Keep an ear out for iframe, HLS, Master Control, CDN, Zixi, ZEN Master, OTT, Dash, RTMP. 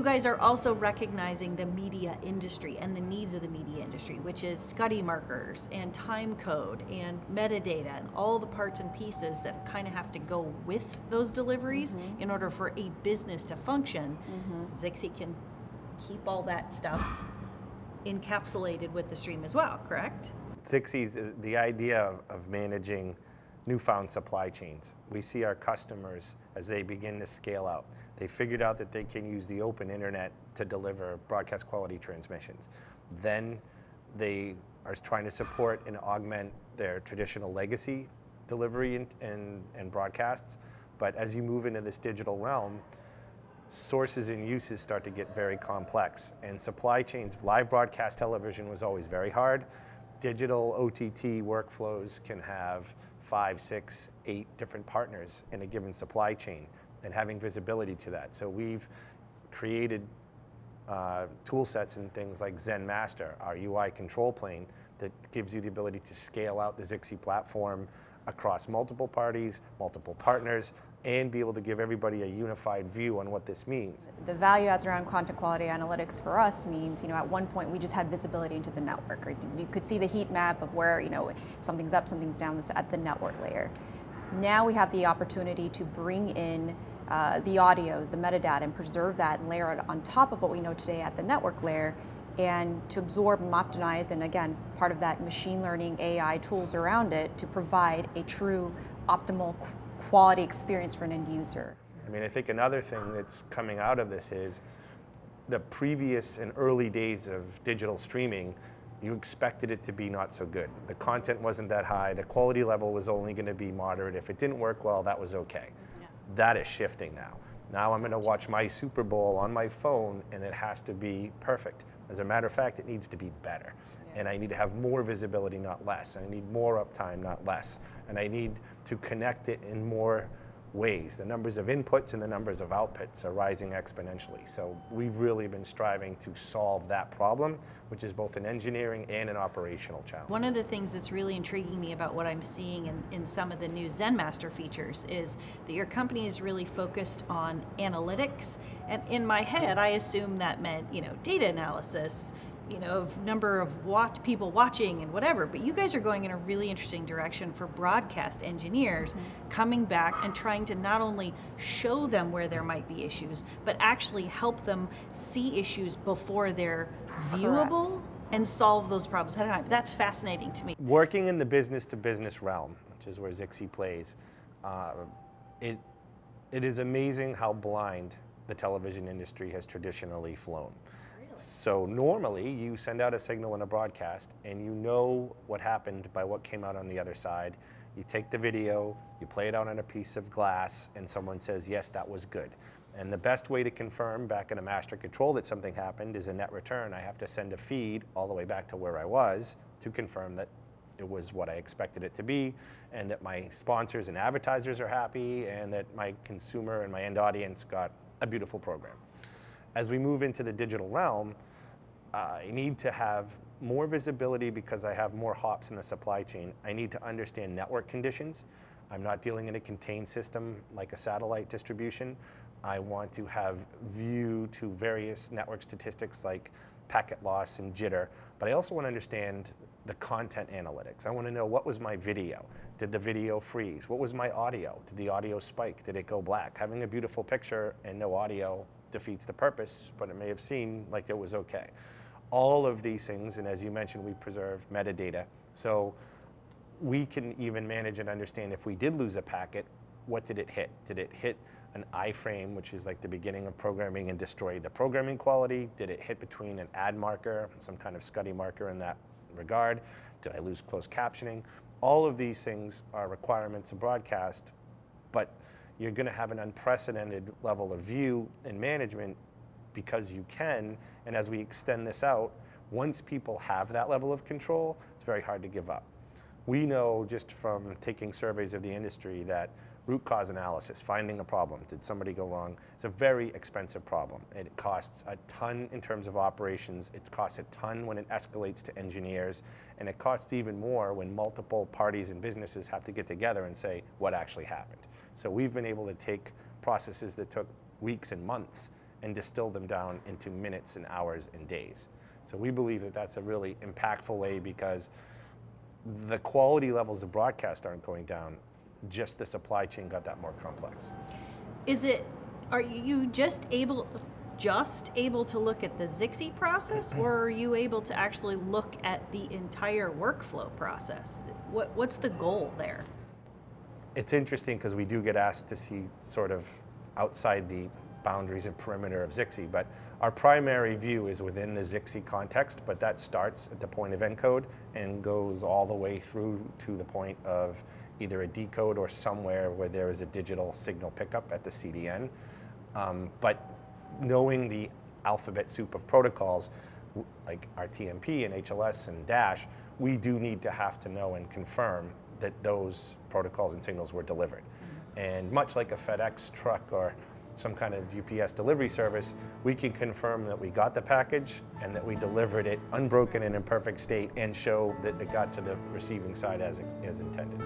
you guys are also recognizing the media industry and the needs of the media industry, which is Scuddy markers and time code and metadata and all the parts and pieces that kind of have to go with those deliveries in order for a business to function. Zixi can keep all that stuff encapsulated with the stream as well, correct? Zixi's the idea of managing newfound supply chains. We see our customers as they begin to scale out. They figured out that they can use the open internet to deliver broadcast quality transmissions. Then they are trying to support and augment their traditional legacy delivery and broadcasts. But as you move into this digital realm, sources and uses start to get very complex. And supply chains, live broadcast television was always very hard. Digital OTT workflows can have 5, 6, 8 different partners in a given supply chain and having visibility to that. So we've created tool sets and things like ZEN Master, our UI control plane, that gives you the ability to scale out the Zixi platform across multiple parties, multiple partners, and be able to give everybody a unified view on what this means. The value adds around content quality analytics for us means, you know, at one point we just had visibility into the network. Or you could see the heat map of where, you know, something's up, something's down at the network layer. Now we have the opportunity to bring in the audio, the metadata, and preserve that and layer it on top of what we know today at the network layer, and to absorb and optimize, and again, part of that machine learning AI tools around it to provide a true optimal quality experience for an end user. I mean, I think another thing that's coming out of this is the previous and early days of digital streaming, you expected it to be not so good. The content wasn't that high. The quality level was only going to be moderate. If it didn't work well, that was okay. Yeah. That is shifting now. Now I'm going to watch my Super Bowl on my phone, and it has to be perfect. As a matter of fact, it needs to be better. Yeah. And I need to have more visibility, not less. And I need more uptime, not less. And I need to connect it in more ways. The numbers of inputs and the numbers of outputs are rising exponentially. So we've really been striving to solve that problem, which is both an engineering and an operational challenge. One of the things that's really intriguing me about what I'm seeing in some of the new ZEN Master features is that your company is really focused on analytics. And in my head, I assume that meant, you know, data analysis, you know, of number of people watching and whatever, but you guys are going in a really interesting direction for broadcast engineers, coming back and trying to not only show them where there might be issues, but actually help them see issues before they're viewable and solve those problems ahead of time. That's fascinating to me. Working in the business-to-business realm, which is where Zixi plays, it is amazing how blind the television industry has traditionally flown. So normally you send out a signal in a broadcast and you know what happened by what came out on the other side. You take the video, you play it out on a piece of glass, and someone says, yes, that was good. And the best way to confirm back in a master control that something happened is a net return. I have to send a feed all the way back to where I was to confirm that it was what I expected it to be, and that my sponsors and advertisers are happy, and that my consumer and my end audience got a beautiful program. As we move into the digital realm, I need to have more visibility because I have more hops in the supply chain. I need to understand network conditions. I'm not dealing in a contained system like a satellite distribution. I want to have view to various network statistics like packet loss and jitter, but I also want to understand the content analytics. I want to know, what was my video? Did the video freeze? What was my audio? Did the audio spike? Did it go black? Having a beautiful picture and no audio defeats the purpose, but it may have seemed like it was okay. All of these things, and as you mentioned, we preserve metadata, so we can even manage and understand if we did lose a packet, what did it hit? Did it hit an iframe, which is like the beginning of programming, and destroy the programming quality? Did it hit between an ad marker, some kind of Scuddy marker in that regard? Did I lose closed captioning? All of these things are requirements of broadcast, but you're going to have an unprecedented level of view and management because you can. And as we extend this out, once people have that level of control, it's very hard to give up. We know just from taking surveys of the industry that root cause analysis, finding a problem, did somebody go wrong, it's a very expensive problem. It costs a ton in terms of operations. It costs a ton when it escalates to engineers. And it costs even more when multiple parties and businesses have to get together and say what actually happened. So we've been able to take processes that took weeks and months and distill them down into minutes and hours and days. So we believe that that's a really impactful way, because the quality levels of broadcast aren't going down, just the supply chain got that more complex. Are you just able to look at the Zixi process, or are you able to actually look at the entire workflow process? What's the goal there? It's interesting because we do get asked to see sort of outside the boundaries and perimeter of Zixi, but our primary view is within the Zixi context, but that starts at the point of encode and goes all the way through to the point of either a decode or somewhere where there is a digital signal pickup at the CDN. But knowing the alphabet soup of protocols like RTMP and HLS and Dash, we do need to have to know and confirm that those protocols and signals were delivered. And much like a FedEx truck or some kind of UPS delivery service, we can confirm that we got the package and that we delivered it unbroken and in perfect state, and show that it got to the receiving side as intended.